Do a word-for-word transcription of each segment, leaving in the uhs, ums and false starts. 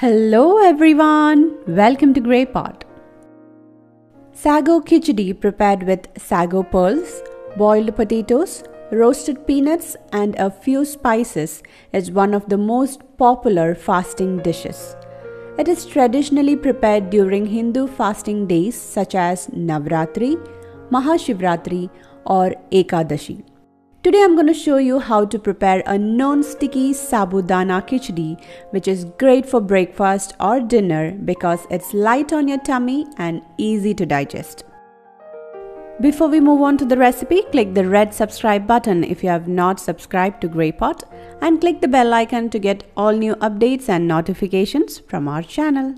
Hello everyone, welcome to GreyPot. Sago khichdi prepared with sago pearls, boiled potatoes, roasted peanuts and a few spices is one of the most popular fasting dishes. It is traditionally prepared during Hindu fasting days such as Navratri, Mahashivratri or Ekadashi. Today I'm going to show you how to prepare a non-sticky sabudana khichdi, which is great for breakfast or dinner because it's light on your tummy and easy to digest. Before we move on to the recipe, click the red subscribe button if you have not subscribed to GreyPot and click the bell icon to get all new updates and notifications from our channel.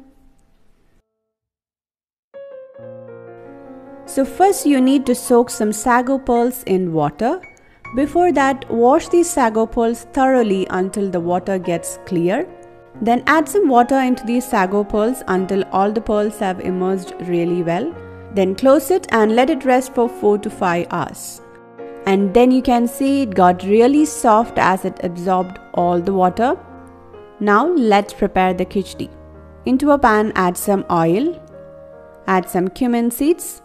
So first you need to soak some sago pearls in water. Before that, wash these sago pearls thoroughly until the water gets clear. Then add some water into these sago pearls until all the pearls have immersed really well. Then close it and let it rest for four to five hours. And then you can see it got really soft as it absorbed all the water. Now let's prepare the khichdi. Into a pan, add some oil, add some cumin seeds,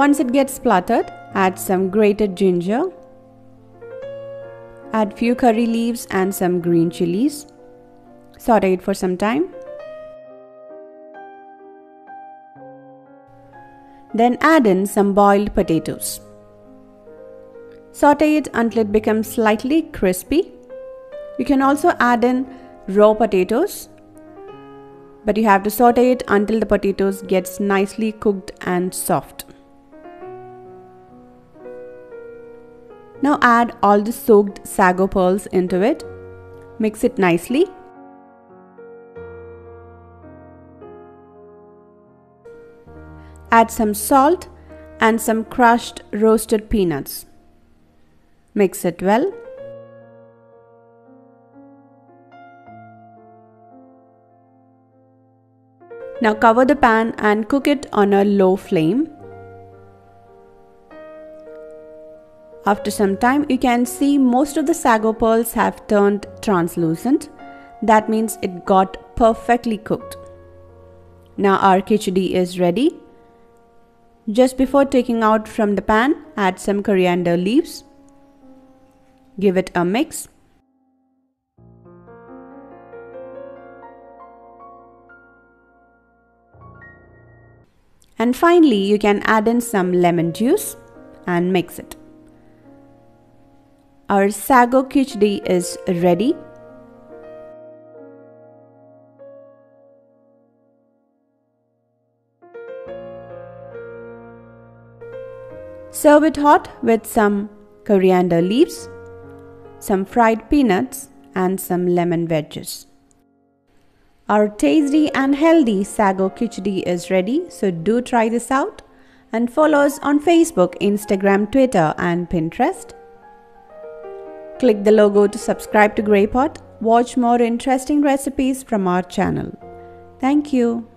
once it gets splattered, add some grated ginger, add few curry leaves and some green chilies, saute it for some time. Then add in some boiled potatoes. Saute it until it becomes slightly crispy. You can also add in raw potatoes, but you have to saute it until the potatoes gets nicely cooked and soft. Now add all the soaked sago pearls into it. Mix it nicely. Add some salt and some crushed roasted peanuts. Mix it well. Now cover the pan and cook it on a low flame. After some time, you can see most of the sago pearls have turned translucent. That means it got perfectly cooked. Now our khichdi is ready. Just before taking out from the pan, add some coriander leaves. Give it a mix. And finally, you can add in some lemon juice and mix it. Our sago khichdi is ready. Serve it hot with some coriander leaves, some fried peanuts and some lemon wedges. Our tasty and healthy sago khichdi is ready, so do try this out and follow us on Facebook, Instagram, Twitter and Pinterest. Click the logo to subscribe to GreyPot. Watch more interesting recipes from our channel. Thank you.